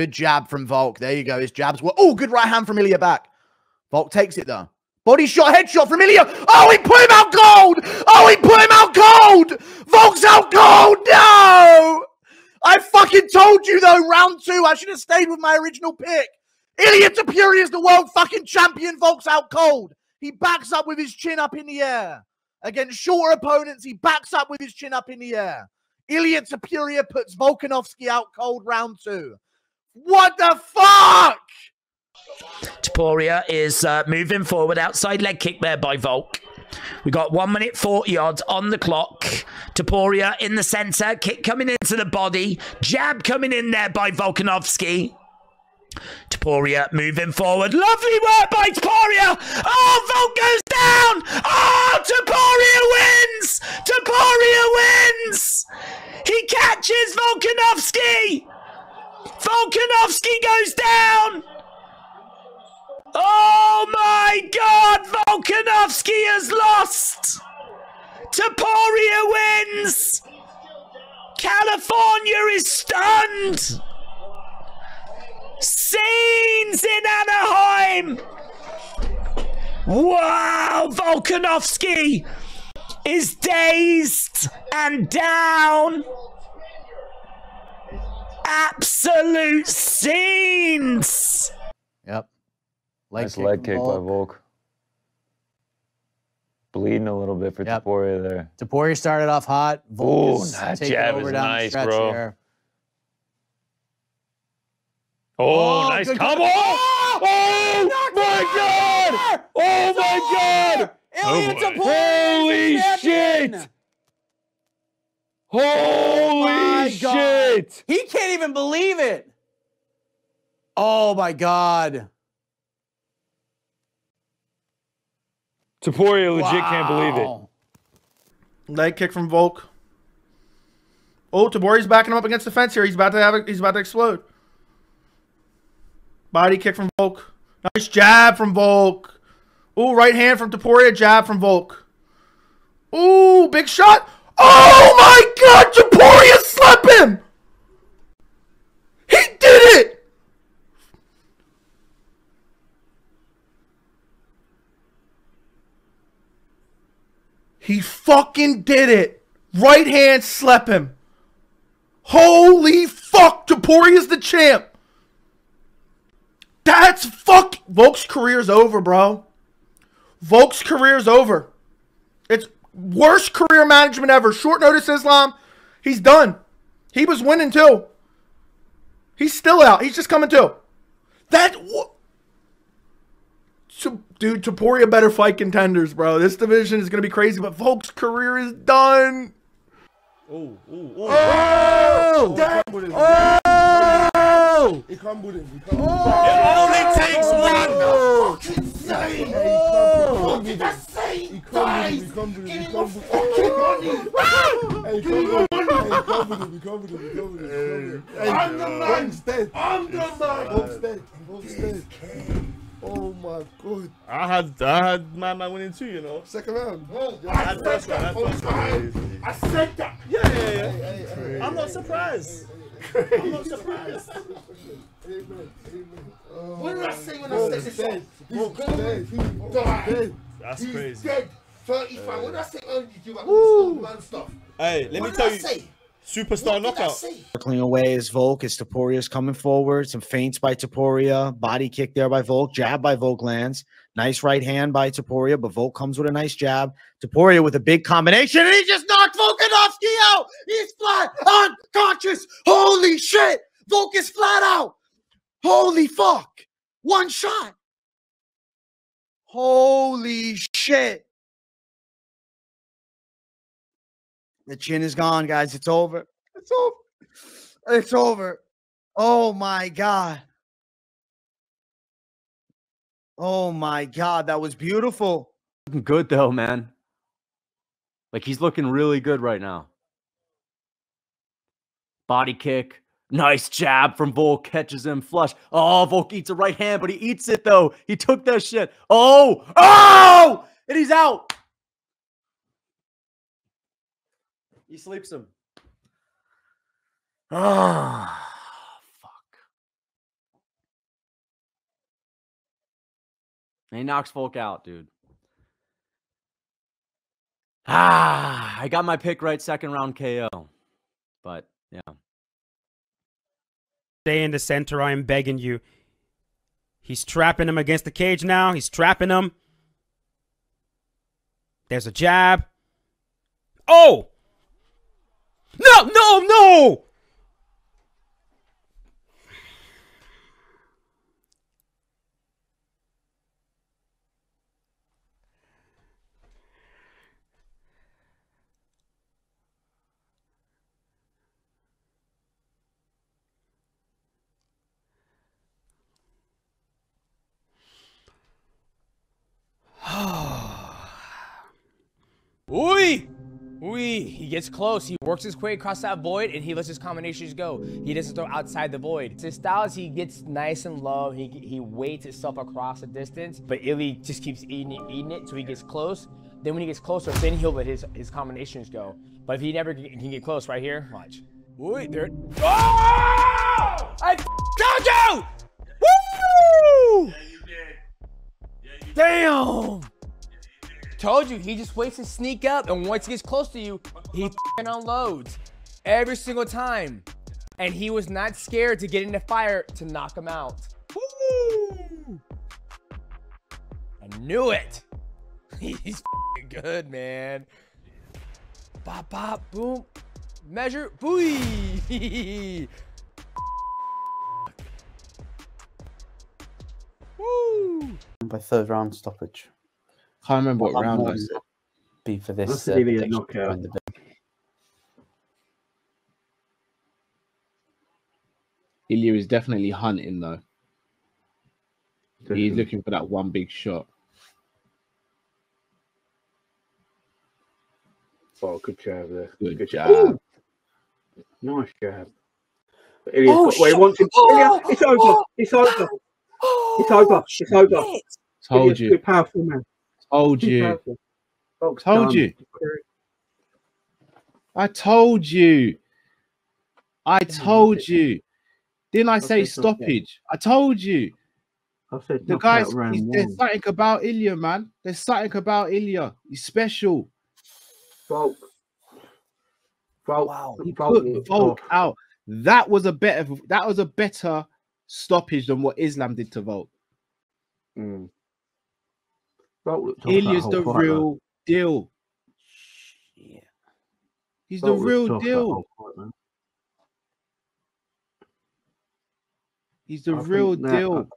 Good jab from Volk. There you go. His jabs were... Oh, good right hand from Ilia back. Volk takes it, though. Body shot, headshot from Ilia. Oh, he put him out cold. Oh, he put him out cold. Volk's out cold. No. I fucking told you, though, round two. I should have stayed with my original pick. Ilia Topuria is the world fucking champion. Volk's out cold. He backs up with his chin up in the air. Against shorter opponents, he backs up with his chin up in the air. Ilia Topuria puts Volkanovski out cold round two. What the fuck? Topuria is moving forward. Outside leg kick there by Volk. We got 1 minute 40 odds on the clock. Topuria in the center. Kick coming into the body. Jab coming in there by Volkanovski. Topuria moving forward. Lovely work by Topuria. Oh, Volk goes down. Oh, Topuria wins. Topuria wins. He catches Volkanovski. Volkanovski goes down. Oh my God, Volkanovski has lost. Topuria wins. California is stunned. Scenes in Anaheim. Wow, Volkanovski is dazed and down. Absolute scenes. Yep. Nice leg kick by Volk. Bleeding a little bit for Topuria there. Topuria started off hot. Volk taking over down the stretch here. Oh, nice combo! Oh my God! Oh my God! Ilia Topuria! Holy shit! Holy shit! He can't even believe it. Oh my God! Topuria legit can't believe it. Leg kick from Volk. Oh, Topuria's backing him up against the fence here. He's about to have it. He's about to explode. Body kick from Volk. Nice jab from Volk. Oh, right hand from Topuria. Jab from Volk. Oh, big shot. Oh my God! Topuria slapped him. He did it. He fucking did it. Right hand slap him. Holy fuck. Topuria's the champ. That's fuck. Volk's career's over, bro. Volk's career's over. It's worst career management ever. Short notice Islam. He's done. He was winning too. He's still out. He's just coming too. That... Dude, Topuria better fight contenders, bro. This division is going to be crazy, but Volk's career is done. Oh, oh, oh. Oh! It only takes one. Fucking I'm the man. I'm the man. Oh my God! I had man winning too, you know. Second round. Oh, I said that. I said that. Yeah. I'm not surprised. I'm not surprised. Amen. What did I say when I said this? He's dead. That's crazy. He's dead. 35. What did I say? Oh, you man stuff. Hey, let me tell you. Superstar knockout. Circling away is Volk as Topuria's coming forward. Some feints by Topuria. Body kick there by Volk. Jab by Volk lands. Nice right hand by Topuria, but Volk comes with a nice jab. Topuria with a big combination, and he just knocked Volkanovski out. He's flat unconscious. Holy shit. Volk is flat out. Holy fuck. One shot. Holy shit. The chin is gone, guys. It's over. It's over. It's over. Oh, my God. Oh, my God. That was beautiful. Looking good, though, man. Like, he's looking really good right now. Body kick. Nice jab from Volk. Catches him flush. Oh, Volk eats a right hand, but he eats it, though. He took that shit. Oh! Oh! And he's out. He sleeps him. Ah, fuck. And he knocks Volk out, dude. I got my pick right, second round KO. But, yeah. Stay in the center, I am begging you. He's trapping him against the cage now. He's trapping him. There's a jab. Oh! No, no, no! Ooh! Ooh! He gets close. He works his way across that void, and he lets his combinations go. He doesn't throw outside the void. His style is he gets nice and low. He weights himself across the distance, but Ilia just keeps eating it, so he gets close. Then when he gets closer, then he'll let his combinations go. But if he never can get close right here, watch. Ooh! There! Oh! I told you! Woo! Yeah, you did. Yeah, you did. Damn! Told you, he just waits to sneak up, and once he gets close to you, he f***ing unloads every single time. And he was not scared to get into fire to knock him out. Woo! I knew it. He's f***ing good, man. Bop, bop, boom, measure, booey. Woo! By third round stoppage. I can't remember what round I was be for this. Really knockout. Ilia is definitely hunting though. Definitely. He's looking for that one big shot. Oh, good job there. Good job. Ooh. Nice job. But Ilia's he wants him. Oh, Ilia, it's over. Oh, it's over. Oh, it's over. It's over. It's over. Told you. You're powerful, man. Told you. Told you. I told you. I told you. Didn't I say stoppage? I told you. The guys, there's something about Ilia, man. There's something about Ilia. He's special. Volk. Wow. He put Volk out. That was a better stoppage than what Islam did to Volk. Ilia's the real deal. Yeah. He's the real deal. He's the real deal.